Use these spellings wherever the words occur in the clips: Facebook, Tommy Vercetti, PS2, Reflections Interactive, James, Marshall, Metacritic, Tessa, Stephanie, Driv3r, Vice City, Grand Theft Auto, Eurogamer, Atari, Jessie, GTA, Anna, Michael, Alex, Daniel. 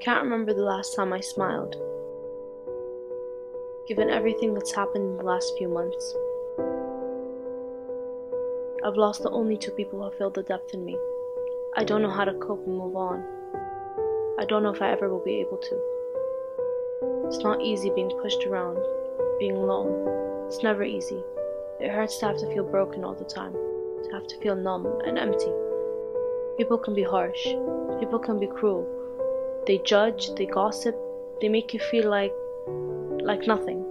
can't remember the last time I smiled, given everything that's happened in the last few months. I've lost the only two people who filled the depth in me. I don't know how to cope and move on. I don't know if I ever will be able to. It's not easy being pushed around, being alone. It's never easy. It hurts to have to feel broken all the time, to have to feel numb and empty. People can be harsh. People can be cruel. They judge, they gossip, they make you feel like nothing.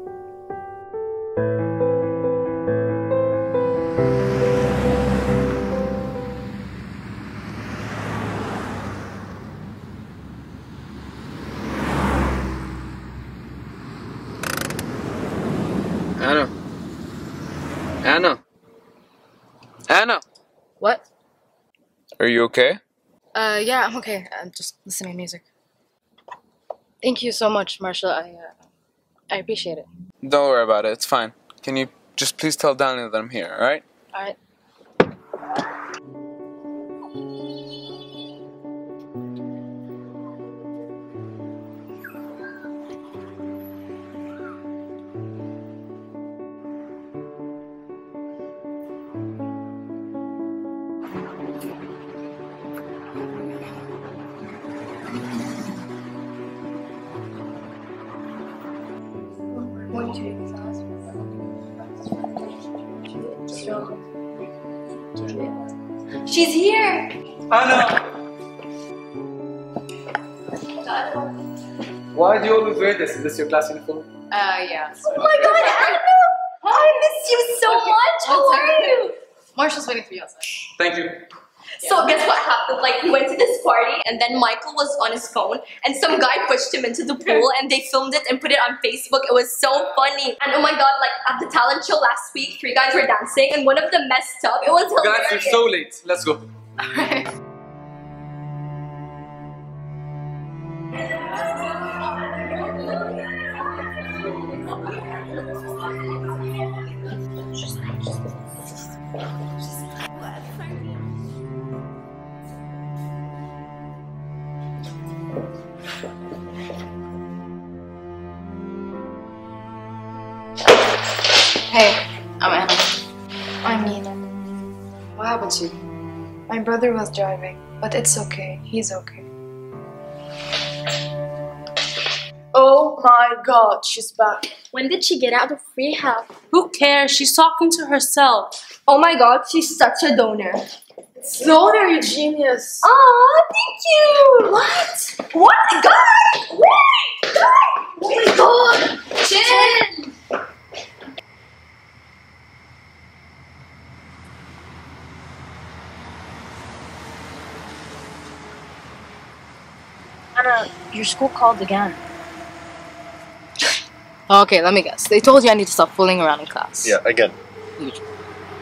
Anna! What? Are you okay? Yeah, I'm okay. I'm just listening to music. Thank you so much, Marshall. I appreciate it. Don't worry about it. It's fine. Can you just please tell Daniel that I'm here, alright? Alright. She's here! Anna! Why do you always wear this? Is this your class uniform? Yeah. Oh my god, Anna! I miss you so much! How are you? Marshall's waiting for you outside. Thank you. So guess what happened? Like, we went to this party and then Michael was on his phone and some guy pushed him into the pool and they filmed it and put it on Facebook. It was so funny. And oh my god, like at the talent show last week, 3 guys were dancing and one of them messed up. It was hilarious. Guys, you're so late. Let's go. Alright. Hey, I'm Anna. I'm Nina. What happened to you? My brother was driving, but it's okay. He's okay. Oh my god, she's back. When did she get out of rehab? Who cares? She's talking to herself. Oh my god, she's such a donor. Donor, you genius. Aw, thank you. What? What? God! Wait! God! Oh my god! Chill! Anna, your school called again. Okay, let me guess. They told you I need to stop fooling around in class. Yeah, again.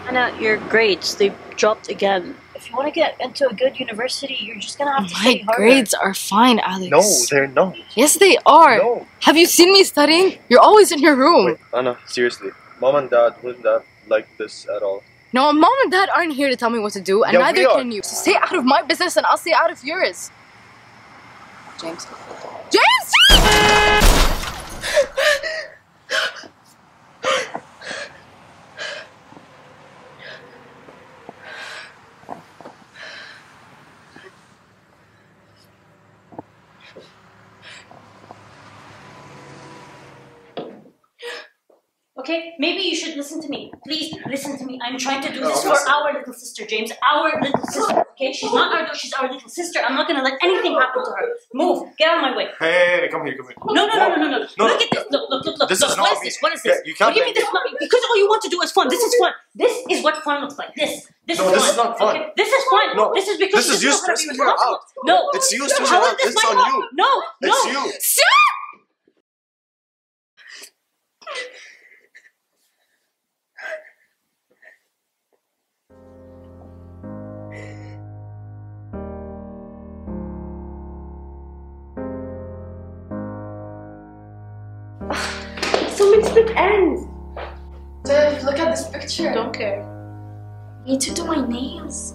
Anna, your grades, they dropped again. If you want to get into a good university, you're just going to have to study harder. My grades are fine, Alex. No, they're not. Yes, they are. No. Have you seen me studying? You're always in your room. Wait, Anna, seriously. Mom and Dad wouldn't have liked this at all. No, Mom and Dad aren't here to tell me what to do, and yeah, neither can you. So stay out of my business and I'll stay out of yours. James. James! Okay, maybe you should listen to me. Please listen to me. I'm trying to do this for our little sister, James. Our little sister, okay? She's not our daughter, she's our little sister. I'm not gonna let anything happen to her. Move, get out of my way. Hey, come here, come here. No. Look at this. Look. This is not me. What is this? What do you mean this is not me? Because all you want to do is fun. This is fun. This is what fun looks like. This is not fun. Okay? This is fun. No. This is because this is you stressing her out. No. It's you stressing her out. It's on you. No. It's you. It ends. Dev, look at this picture. I don't care. I need to do my nails.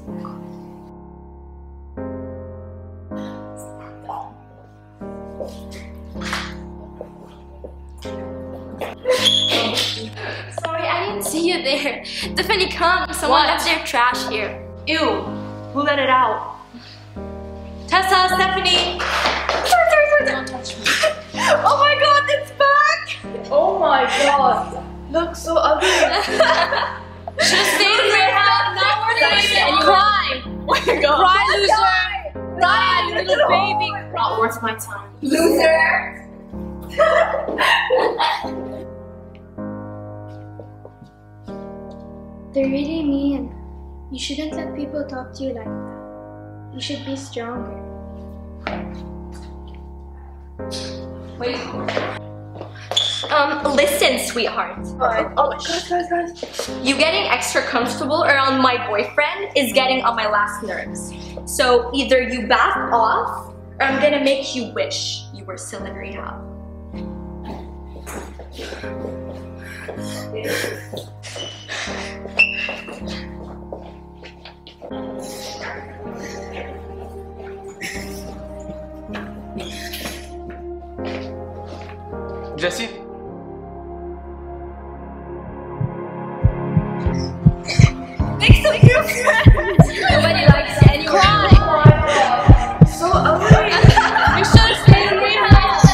in there. Tiffany, come. Someone left their trash here. Ew. Who let it out? Tessa, Stephanie. Sorry. Don't touch me. Oh my god, it's back. Oh my god. Looks so ugly. Just stay in your house. Now we're doing it. Cry. Oh my god. Cry, loser. Cry, you little baby. Not worth my time. Loser. They're really mean. You shouldn't let people talk to you like that. You should be stronger. Wait. Listen, sweetheart. Alright. Oh, guys. You getting extra comfortable around my boyfriend is getting on my last nerves. So either you back off, or I'm gonna make you wish you were still in rehab. Jessie? Make some new friends! Nobody likes you anyway. Cry! So ugly! You should've stayed in my house!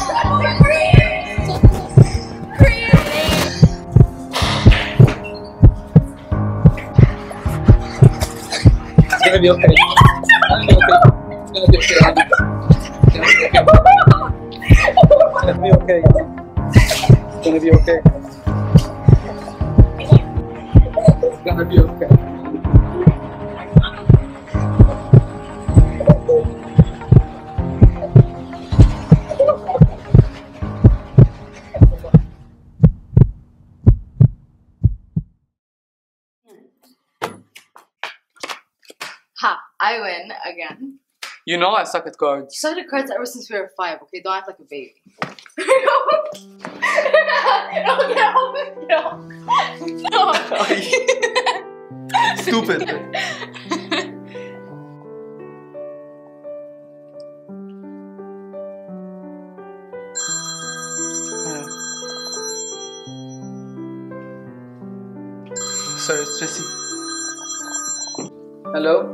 It's gonna be okay. It's gonna be okay. It's gonna be okay. It's gonna be okay. It's gonna be okay. It's gonna be okay. Ha! I win again. You know I suck at cards. You suck at cards ever since we were 5, okay? Don't act like a baby. No. Stupid. Sorry, it's Jessie. Hello?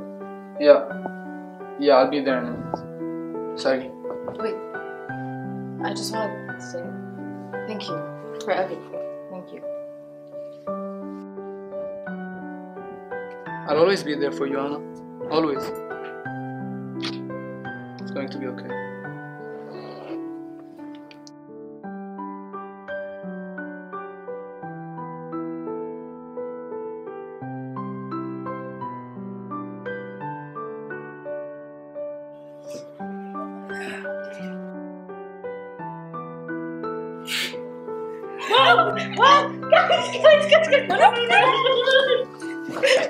Yeah, I'll be there in a minute. Sorry. Wait. I just wanted to say thank you for everything. Thank you. I'll always be there for you, Anna. Always. It's going to be okay. What? Guys!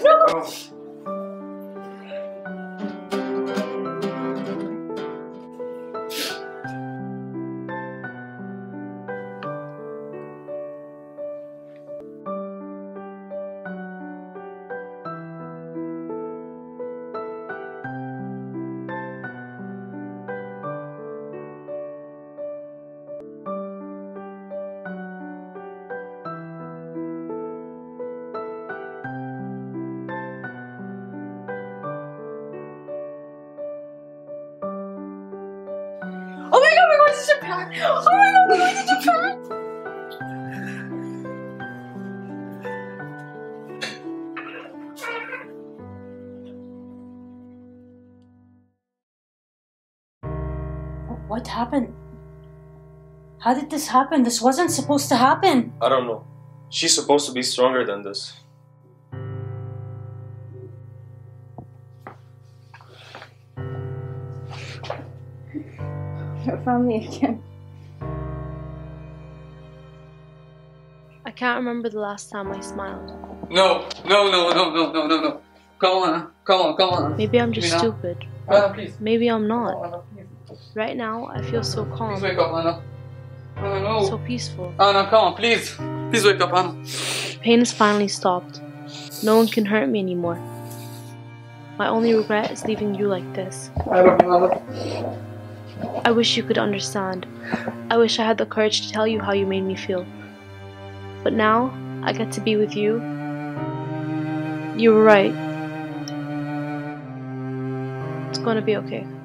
No! Japan. Oh my god, we're going to Japan! What happened? How did this happen? This wasn't supposed to happen. I don't know. She's supposed to be stronger than this. Her family again. I can't remember the last time I smiled. No. Come on. Maybe I'm just stupid. Anna, please. Maybe I'm not. Anna, right now, I feel so calm. Please wake up, Anna. Anna, no. So peaceful. Anna, come on, please. Please wake up, Anna. Pain has finally stopped. No one can hurt me anymore. My only regret is leaving you like this. I wish you could understand. I wish I had the courage to tell you how you made me feel. But now, I get to be with you, You're right. It's gonna be okay.